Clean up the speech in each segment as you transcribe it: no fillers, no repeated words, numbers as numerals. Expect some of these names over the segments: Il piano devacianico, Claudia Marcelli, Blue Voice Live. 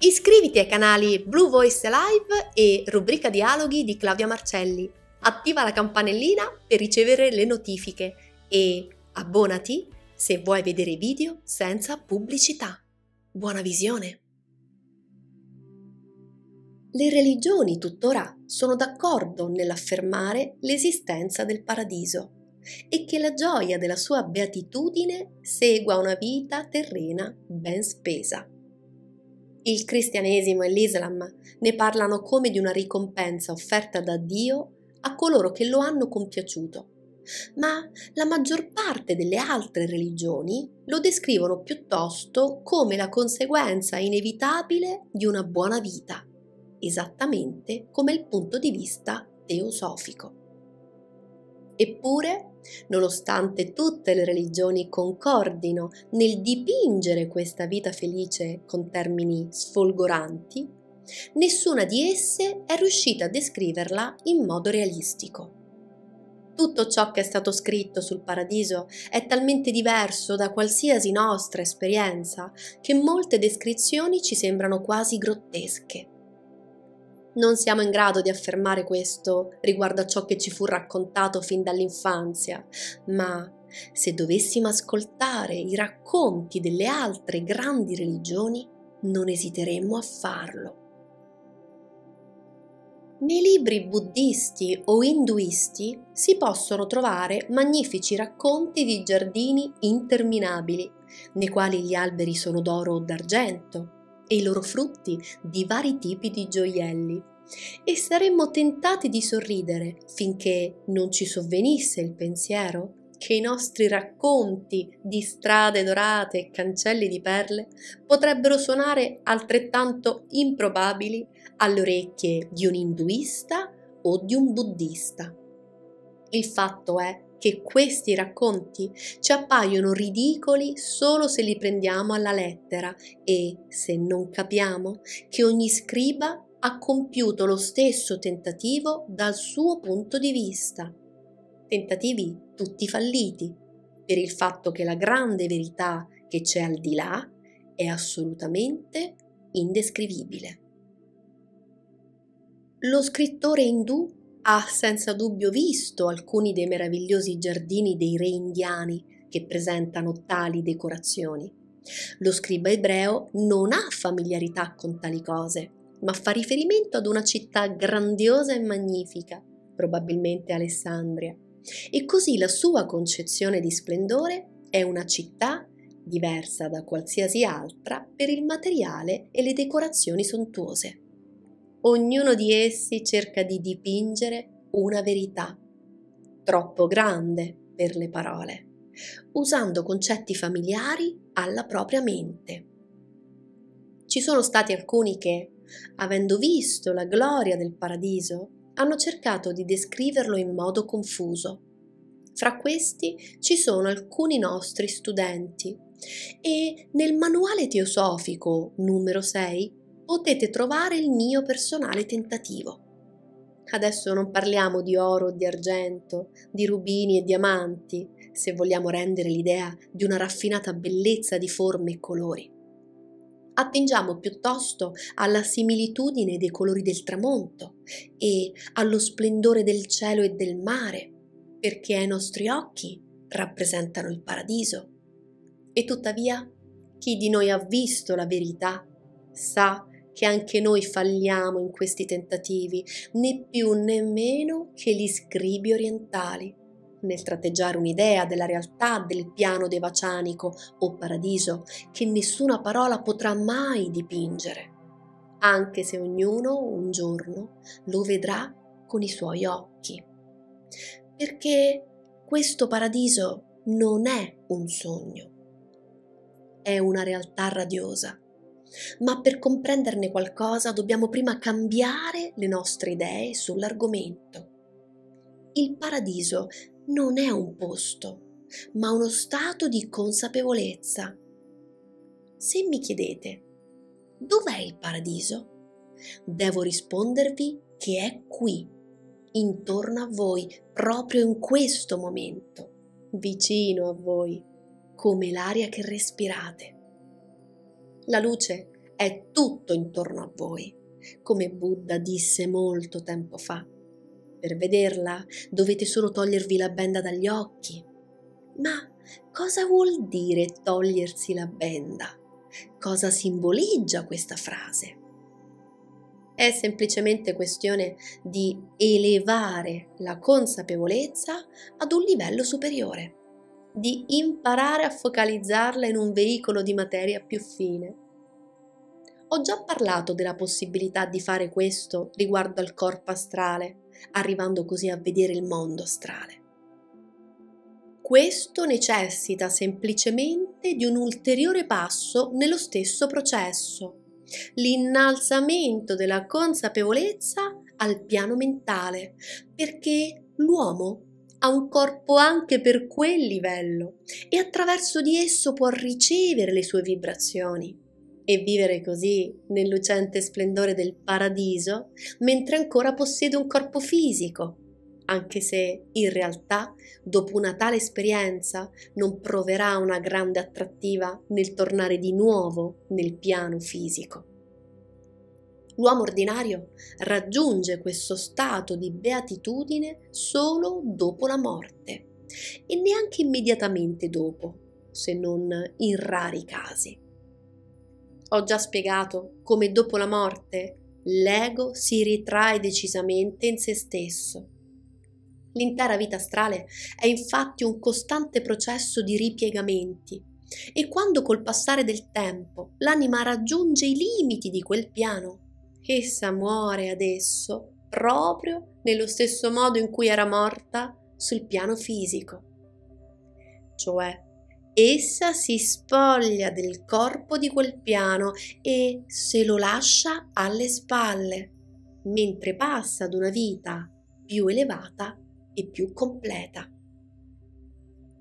Iscriviti ai canali Blue Voice Live e Rubrica Dialoghi di Claudia Marcelli, attiva la campanellina per ricevere le notifiche e abbonati se vuoi vedere video senza pubblicità. Buona visione! Le religioni tuttora sono d'accordo nell'affermare l'esistenza del paradiso e che la gioia della sua beatitudine segua una vita terrena ben spesa. Il cristianesimo e l'Islam ne parlano come di una ricompensa offerta da Dio a coloro che lo hanno compiaciuto, ma la maggior parte delle altre religioni lo descrivono piuttosto come la conseguenza inevitabile di una buona vita, esattamente come il punto di vista teosofico. Eppure, nonostante tutte le religioni concordino nel dipingere questa vita felice con termini sfolgoranti, nessuna di esse è riuscita a descriverla in modo realistico. Tutto ciò che è stato scritto sul paradiso è talmente diverso da qualsiasi nostra esperienza che molte descrizioni ci sembrano quasi grottesche. Non siamo in grado di affermare questo riguardo a ciò che ci fu raccontato fin dall'infanzia, ma se dovessimo ascoltare i racconti delle altre grandi religioni, non esiteremmo a farlo. Nei libri buddisti o induisti si possono trovare magnifici racconti di giardini interminabili, nei quali gli alberi sono d'oro o d'argento, e i loro frutti di vari tipi di gioielli, e saremmo tentati di sorridere finché non ci sovvenisse il pensiero che i nostri racconti di strade dorate e cancelli di perle potrebbero suonare altrettanto improbabili alle orecchie di un induista o di un buddista. Il fatto è che questi racconti ci appaiono ridicoli solo se li prendiamo alla lettera e se non capiamo che ogni scriba ha compiuto lo stesso tentativo dal suo punto di vista. Tentativi tutti falliti, per il fatto che la grande verità che c'è al di là è assolutamente indescrivibile. Lo scrittore indù ha senza dubbio visto alcuni dei meravigliosi giardini dei re indiani che presentano tali decorazioni. Lo scriba ebreo non ha familiarità con tali cose, ma fa riferimento ad una città grandiosa e magnifica, probabilmente Alessandria, e così la sua concezione di splendore è una città diversa da qualsiasi altra per il materiale e le decorazioni sontuose. Ognuno di essi cerca di dipingere una verità, troppo grande per le parole, usando concetti familiari alla propria mente. Ci sono stati alcuni che, avendo visto la gloria del paradiso, hanno cercato di descriverlo in modo confuso. Fra questi ci sono alcuni nostri studenti e nel manuale teosofico numero 6 potete trovare il mio personale tentativo. Adesso non parliamo di oro, di argento, di rubini e diamanti, se vogliamo rendere l'idea di una raffinata bellezza di forme e colori. Attingiamo piuttosto alla similitudine dei colori del tramonto e allo splendore del cielo e del mare, perché ai nostri occhi rappresentano il paradiso. E tuttavia, chi di noi ha visto la verità sa che anche noi falliamo in questi tentativi, né più né meno che gli scribi orientali, nel tratteggiare un'idea della realtà del piano devacianico o paradiso che nessuna parola potrà mai dipingere, anche se ognuno un giorno lo vedrà con i suoi occhi. Perché questo paradiso non è un sogno, è una realtà radiosa. Ma per comprenderne qualcosa dobbiamo prima cambiare le nostre idee sull'argomento. Il paradiso non è un posto, ma uno stato di consapevolezza. Se mi chiedete dov'è il paradiso, devo rispondervi che è qui, intorno a voi, proprio in questo momento, vicino a voi, come l'aria che respirate. La luce è tutto intorno a voi, come Buddha disse molto tempo fa. Per vederla dovete solo togliervi la benda dagli occhi. Ma cosa vuol dire togliersi la benda? Cosa simboleggia questa frase? È semplicemente questione di elevare la consapevolezza ad un livello superiore, di imparare a focalizzarla in un veicolo di materia più fine. Ho già parlato della possibilità di fare questo riguardo al corpo astrale, arrivando così a vedere il mondo astrale. Questo necessita semplicemente di un ulteriore passo nello stesso processo, l'innalzamento della consapevolezza al piano mentale, perché l'uomo ha un corpo anche per quel livello e attraverso di esso può ricevere le sue vibrazioni e vivere così nel lucente splendore del paradiso, mentre ancora possiede un corpo fisico, anche se in realtà dopo una tale esperienza non proverà una grande attrattiva nel tornare di nuovo nel piano fisico. L'uomo ordinario raggiunge questo stato di beatitudine solo dopo la morte e neanche immediatamente dopo, se non in rari casi. Ho già spiegato come dopo la morte l'ego si ritrae decisamente in se stesso. L'intera vita astrale è infatti un costante processo di ripiegamenti e quando col passare del tempo l'anima raggiunge i limiti di quel piano, essa muore adesso proprio nello stesso modo in cui era morta sul piano fisico. Cioè, essa si spoglia del corpo di quel piano e se lo lascia alle spalle, mentre passa ad una vita più elevata e più completa.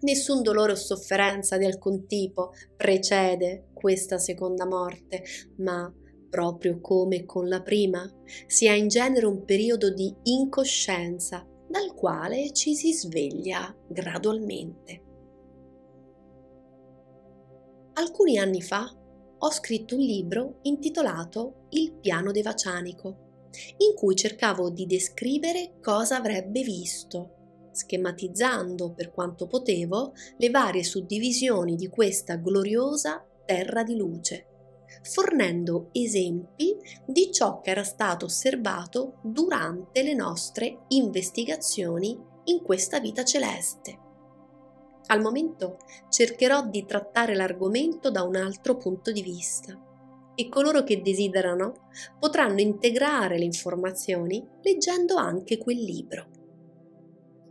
Nessun dolore o sofferenza di alcun tipo precede questa seconda morte, ma proprio come con la prima, si ha in genere un periodo di incoscienza dal quale ci si sveglia gradualmente. Alcuni anni fa ho scritto un libro intitolato Il piano devacianico, in cui cercavo di descrivere cosa avrebbe visto, schematizzando per quanto potevo le varie suddivisioni di questa gloriosa terra di luce, fornendo esempi di ciò che era stato osservato durante le nostre investigazioni in questa vita celeste. Al momento cercherò di trattare l'argomento da un altro punto di vista e coloro che desiderano potranno integrare le informazioni leggendo anche quel libro.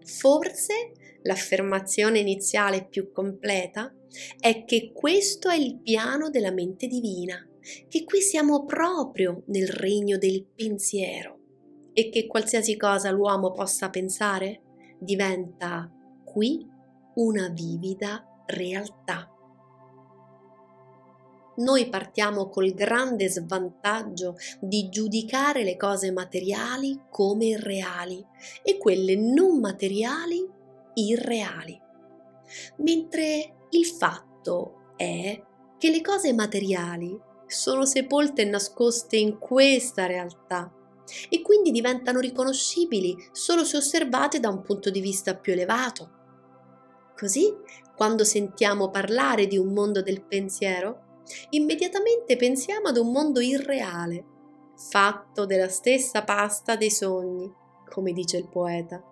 Forse l'affermazione iniziale più completa è che questo è il piano della mente divina, che qui siamo proprio nel regno del pensiero e che qualsiasi cosa l'uomo possa pensare diventa qui una vivida realtà. Noi partiamo col grande svantaggio di giudicare le cose materiali come irreali e quelle non materiali irreali, mentre il fatto è che le cose materiali sono sepolte e nascoste in questa realtà e quindi diventano riconoscibili solo se osservate da un punto di vista più elevato. Così, quando sentiamo parlare di un mondo del pensiero, immediatamente pensiamo ad un mondo irreale, fatto della stessa pasta dei sogni, come dice il poeta.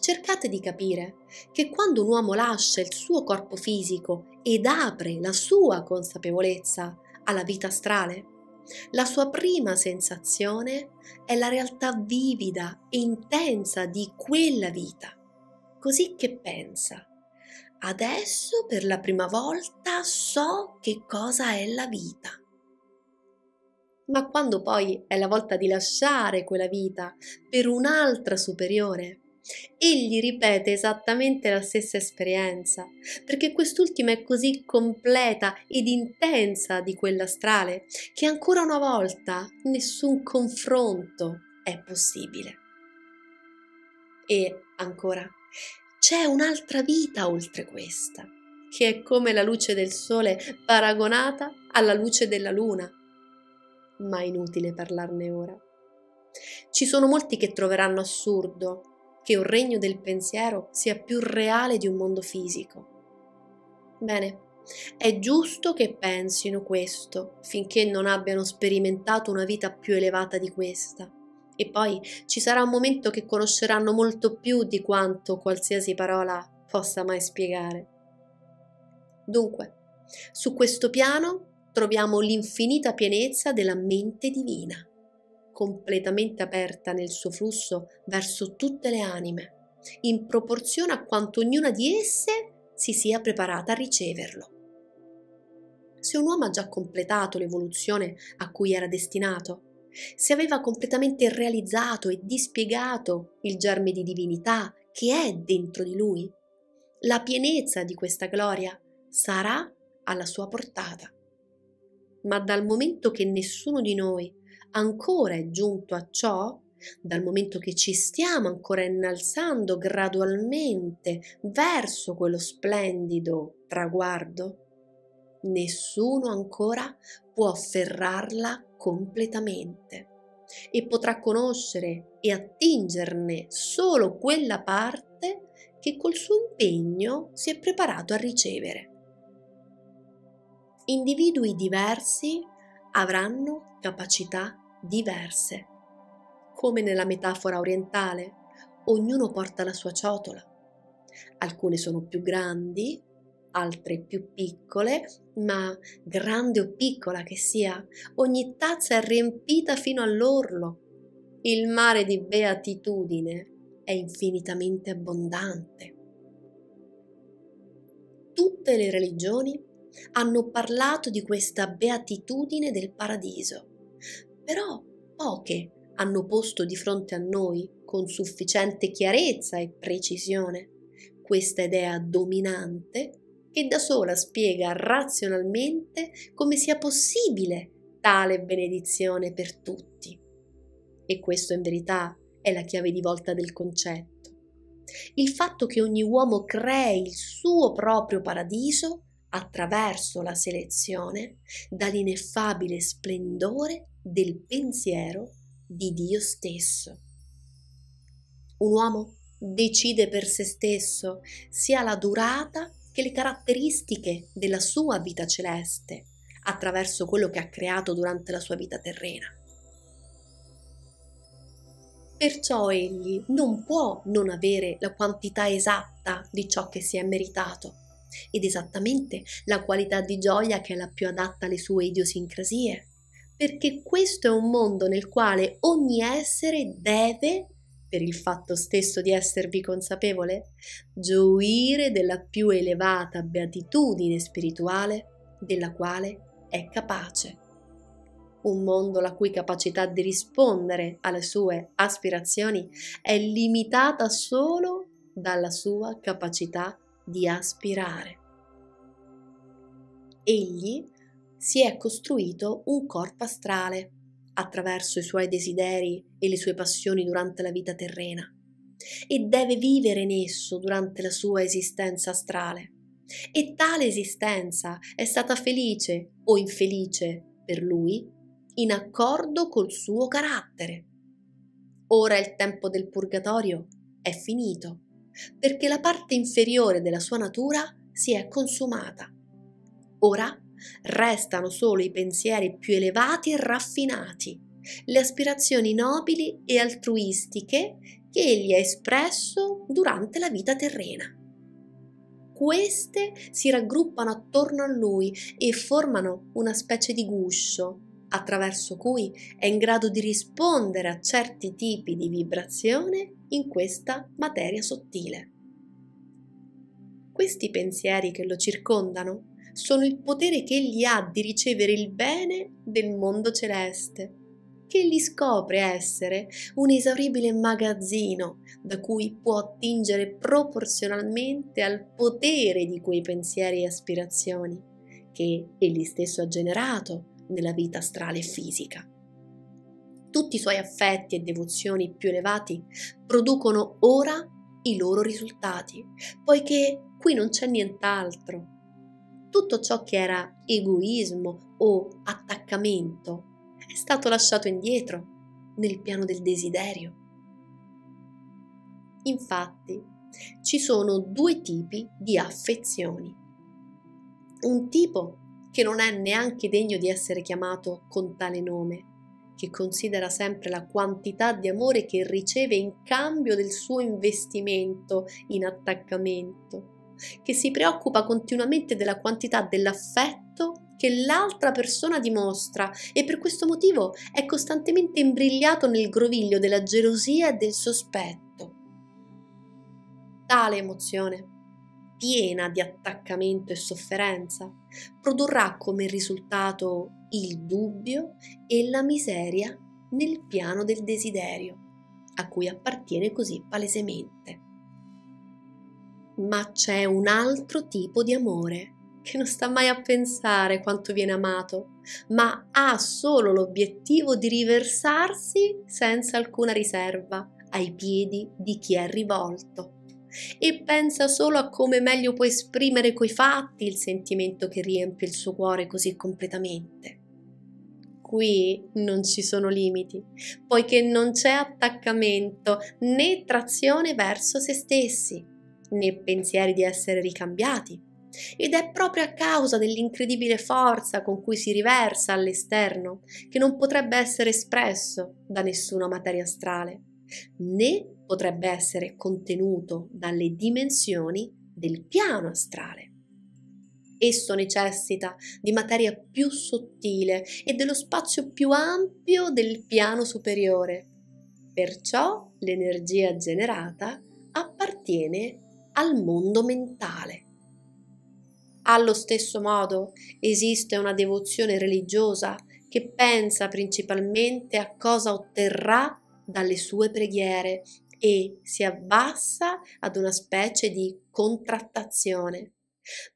Cercate di capire che quando un uomo lascia il suo corpo fisico ed apre la sua consapevolezza alla vita astrale, la sua prima sensazione è la realtà vivida e intensa di quella vita. Così che pensa, adesso per la prima volta so che cosa è la vita. Ma quando poi è la volta di lasciare quella vita per un'altra superiore, egli ripete esattamente la stessa esperienza, perché quest'ultima è così completa ed intensa di quella astrale che ancora una volta nessun confronto è possibile. E ancora, c'è un'altra vita oltre questa, che è come la luce del sole paragonata alla luce della luna. Ma è inutile parlarne ora. Ci sono molti che troveranno assurdo che un regno del pensiero sia più reale di un mondo fisico. Bene, è giusto che pensino questo finché non abbiano sperimentato una vita più elevata di questa. E poi ci sarà un momento che conosceranno molto più di quanto qualsiasi parola possa mai spiegare. Dunque, su questo piano troviamo l'infinita pienezza della mente divina, completamente aperta nel suo flusso verso tutte le anime, in proporzione a quanto ognuna di esse si sia preparata a riceverlo. Se un uomo ha già completato l'evoluzione a cui era destinato, se aveva completamente realizzato e dispiegato il germe di divinità che è dentro di lui, la pienezza di questa gloria sarà alla sua portata. Ma dal momento che nessuno di noi ancora è giunto a ciò, dal momento che ci stiamo ancora innalzando gradualmente verso quello splendido traguardo, nessuno ancora può afferrarla completamente e potrà conoscere e attingerne solo quella parte che col suo impegno si è preparato a ricevere. Individui diversi avranno capacità diverse. Come nella metafora orientale, ognuno porta la sua ciotola. Alcune sono più grandi, altre più piccole, ma grande o piccola che sia, ogni tazza è riempita fino all'orlo. Il mare di beatitudine è infinitamente abbondante. Tutte le religioni hanno parlato di questa beatitudine del paradiso, però poche hanno posto di fronte a noi con sufficiente chiarezza e precisione questa idea dominante che da sola spiega razionalmente come sia possibile tale benedizione per tutti. E questo in verità è la chiave di volta del concetto. Il fatto che ogni uomo crei il suo proprio paradiso attraverso la selezione dall'ineffabile splendore del pensiero di Dio stesso. Un uomo decide per se stesso sia la durata che le caratteristiche della sua vita celeste attraverso quello che ha creato durante la sua vita terrena. Perciò egli non può non avere la quantità esatta di ciò che si è meritato ed esattamente la qualità di gioia che è la più adatta alle sue idiosincrasie, perché questo è un mondo nel quale ogni essere deve, per il fatto stesso di esservi consapevole, gioire della più elevata beatitudine spirituale della quale è capace. Un mondo la cui capacità di rispondere alle sue aspirazioni è limitata solo dalla sua capacità di aspirare. Egli si è costruito un corpo astrale attraverso i suoi desideri e le sue passioni durante la vita terrena e deve vivere in esso durante la sua esistenza astrale, e tale esistenza è stata felice o infelice per lui in accordo col suo carattere. Ora il tempo del purgatorio è finito, perché la parte inferiore della sua natura si è consumata. Ora restano solo i pensieri più elevati e raffinati, le aspirazioni nobili e altruistiche che egli ha espresso durante la vita terrena. Queste si raggruppano attorno a lui e formano una specie di guscio attraverso cui è in grado di rispondere a certi tipi di vibrazione in questa materia sottile. Questi pensieri che lo circondano sono il potere che egli ha di ricevere il bene del mondo celeste, che egli scopre essere un inesauribile magazzino da cui può attingere proporzionalmente al potere di quei pensieri e aspirazioni che egli stesso ha generato nella vita astrale e fisica. Tutti i suoi affetti e devozioni più elevati producono ora i loro risultati, poiché qui non c'è nient'altro tutto ciò che era egoismo o attaccamento è stato lasciato indietro nel piano del desiderio. Infatti, ci sono due tipi di affezioni. Un tipo che non è neanche degno di essere chiamato con tale nome, che considera sempre la quantità di amore che riceve in cambio del suo investimento in attaccamento, che si preoccupa continuamente della quantità dell'affetto che l'altra persona dimostra e per questo motivo è costantemente imbrigliato nel groviglio della gelosia e del sospetto. Tale emozione, piena di attaccamento e sofferenza, produrrà come risultato il dubbio e la miseria nel piano del desiderio, a cui appartiene così palesemente. Ma c'è un altro tipo di amore che non sta mai a pensare quanto viene amato, ma ha solo l'obiettivo di riversarsi senza alcuna riserva ai piedi di chi è rivolto, e pensa solo a come meglio può esprimere coi fatti il sentimento che riempie il suo cuore così completamente. Qui non ci sono limiti, poiché non c'è attaccamento né trazione verso se stessi, né pensieri di essere ricambiati, ed è proprio a causa dell'incredibile forza con cui si riversa all'esterno che non potrebbe essere espresso da nessuna materia astrale, né potrebbe essere contenuto dalle dimensioni del piano astrale. Esso necessita di materia più sottile e dello spazio più ampio del piano superiore. Perciò l'energia generata appartiene al mondo mentale. Allo stesso modo esiste una devozione religiosa che pensa principalmente a cosa otterrà dalle sue preghiere e si abbassa ad una specie di contrattazione,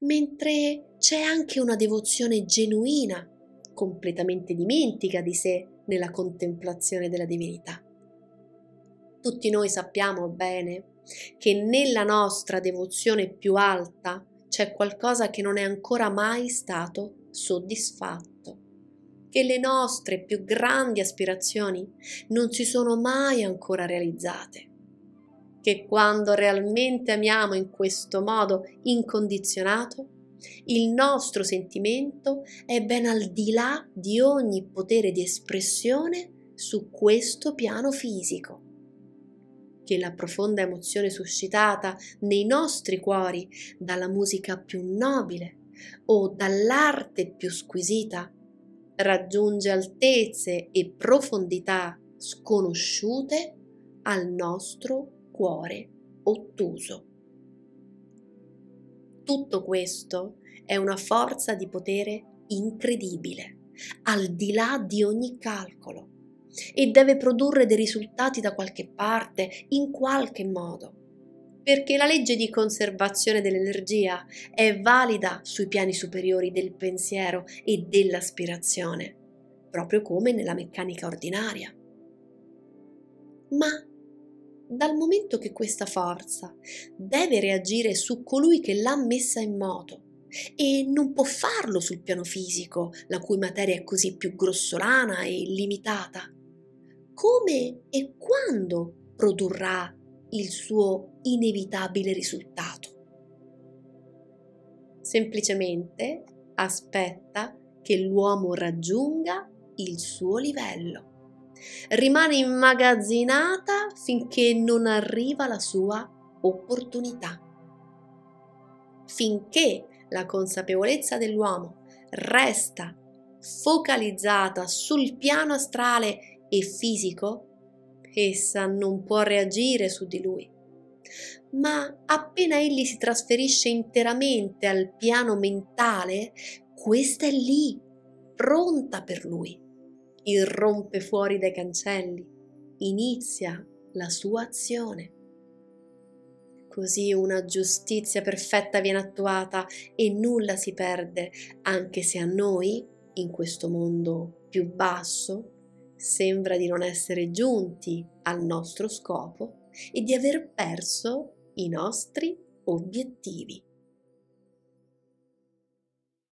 mentre c'è anche una devozione genuina, completamente dimentica di sé nella contemplazione della divinità. Tutti noi sappiamo bene che nella nostra devozione più alta c'è qualcosa che non è ancora mai stato soddisfatto, che le nostre più grandi aspirazioni non si sono mai ancora realizzate, che quando realmente amiamo in questo modo incondizionato, il nostro sentimento è ben al di là di ogni potere di espressione su questo piano fisico, che la profonda emozione suscitata nei nostri cuori dalla musica più nobile o dall'arte più squisita raggiunge altezze e profondità sconosciute al nostro cuore ottuso. Tutto questo è una forza di potere incredibile, al di là di ogni calcolo, e deve produrre dei risultati da qualche parte, in qualche modo, perché la legge di conservazione dell'energia è valida sui piani superiori del pensiero e dell'aspirazione, proprio come nella meccanica ordinaria. Ma dal momento che questa forza deve reagire su colui che l'ha messa in moto e non può farlo sul piano fisico, la cui materia è così più grossolana e limitata, come e quando produrrà il suo inevitabile risultato? Semplicemente aspetta che l'uomo raggiunga il suo livello. Rimane immagazzinata finché non arriva la sua opportunità. Finché la consapevolezza dell'uomo resta focalizzata sul piano astrale e fisico, essa non può reagire su di lui, ma appena egli si trasferisce interamente al piano mentale, questa è lì, pronta per lui, irrompe fuori dai cancelli, inizia la sua azione. Così una giustizia perfetta viene attuata e nulla si perde, anche se a noi, in questo mondo più basso, sembra di non essere giunti al nostro scopo e di aver perso i nostri obiettivi.